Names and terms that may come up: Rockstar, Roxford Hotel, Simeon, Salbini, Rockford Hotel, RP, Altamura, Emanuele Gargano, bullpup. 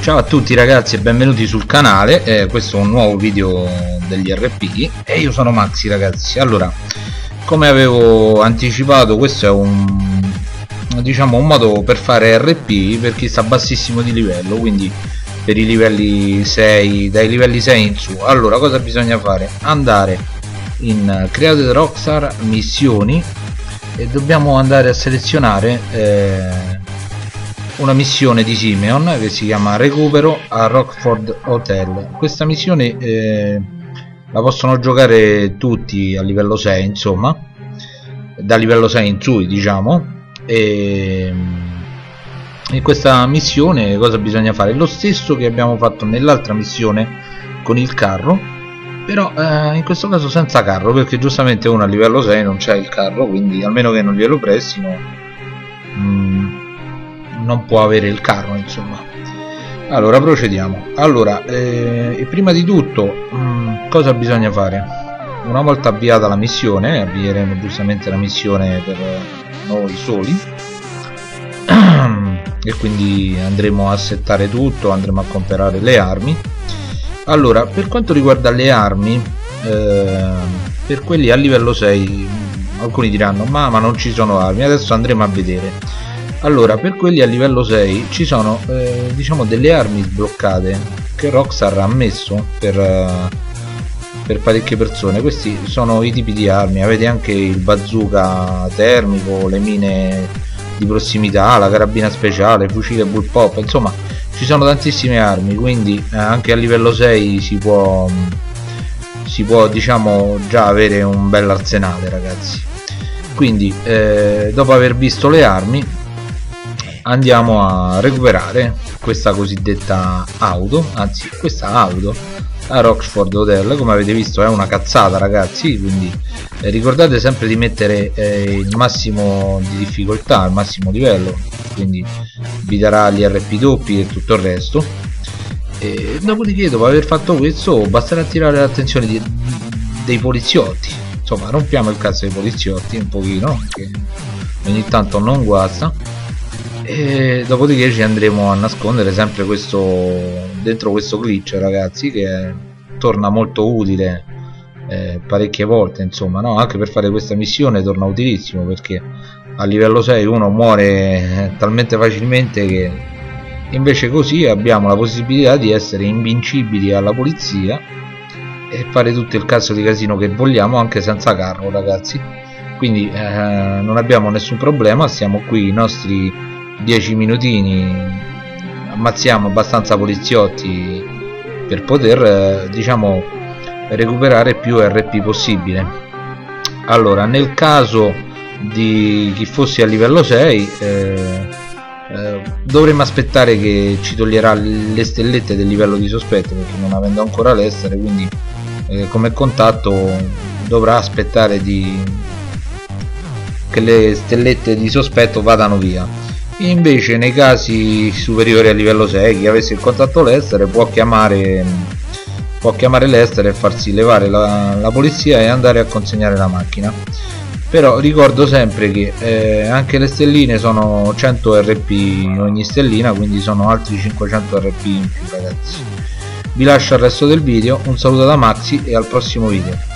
Ciao a tutti ragazzi e benvenuti sul canale, questo è un nuovo video degli RP e io sono Maxi ragazzi. Allora, come avevo anticipato, questo è un modo per fare RP per chi sta bassissimo di livello, quindi per i livelli 6, dai livelli 6 in su. Allora, cosa bisogna fare? Andare in Create Rockstar Missioni e dobbiamo andare a selezionare una missione di Simeon che si chiama Recupero a Rockford Hotel. Questa missione la possono giocare tutti a livello 6, insomma da livello 6 in su, diciamo. E in questa missione cosa bisogna fare? Lo stesso che abbiamo fatto nell'altra missione con il carro, però in questo caso senza carro, perché giustamente uno a livello 6 non c'ha il carro, quindi almeno che non glielo prestino non può avere il carro, insomma. Allora procediamo. Allora, prima di tutto cosa bisogna fare? Una volta avviata la missione, avvieremo giustamente la missione per noi soli e quindi andremo a settare tutto, andremo a comprare le armi. Allora, per quanto riguarda le armi, per quelli a livello 6 alcuni diranno ma non ci sono armi, adesso andremo a vedere. Allora, per quelli a livello 6 ci sono diciamo delle armi sbloccate che Rockstar ha messo per parecchie persone. Questi sono i tipi di armi, avete anche il bazooka termico, le mine di prossimità, la carabina speciale, fucile bullpup, insomma ci sono tantissime armi, quindi anche a livello 6 si può diciamo già avere un bel arsenale ragazzi. Quindi dopo aver visto le armi andiamo a recuperare questa cosiddetta auto, anzi questa auto a Roxford Hotel. Come avete visto è una cazzata ragazzi, quindi ricordate sempre di mettere il massimo di difficoltà, il massimo livello, quindi vi darà gli RP doppi e tutto il resto. E dopodiché, dopo aver fatto questo, basterà attirare l'attenzione dei poliziotti, insomma rompiamo il cazzo dei poliziotti un pochino, che ogni tanto non guasta. E dopodiché ci andremo a nascondere sempre dentro questo glitch ragazzi, che torna molto utile parecchie volte, insomma, no? Anche per fare questa missione torna utilissimo, perché a livello 6 uno muore talmente facilmente che invece così abbiamo la possibilità di essere invincibili alla polizia e fare tutto il cazzo di casino che vogliamo anche senza carro ragazzi. Quindi non abbiamo nessun problema, stiamo qui i nostri 10 minutini, ammazziamo abbastanza poliziotti per poter diciamo recuperare più RP possibile. Allora, nel caso di chi fosse a livello 6 dovremmo aspettare che ci toglierà le stellette del livello di sospetto, perché non avendo ancora l'estere, quindi come contatto dovrà aspettare che le stellette di sospetto vadano via. Invece nei casi superiori a livello 6, chi avesse il contatto l'estere può chiamare l'estere e farsi levare la polizia e andare a consegnare la macchina. Però ricordo sempre che anche le stelline sono 100 RP ogni stellina, quindi sono altri 500 RP in più ragazzi. Vi lascio al resto del video, un saluto da Maxi e al prossimo video.